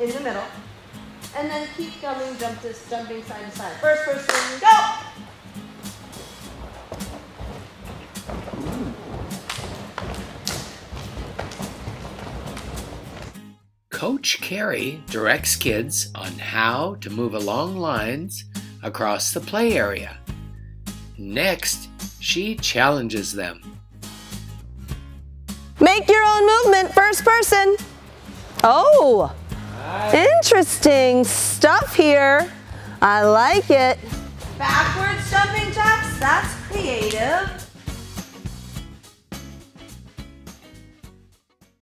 in the middle. And then keep coming, jumping side to side. First person, go! Coach Carey directs kids on how to move along lines across the play area. Next, she challenges them. Make your own movement, first person. Oh, interesting stuff here. I like it. Backwards jumping jacks, that's creative.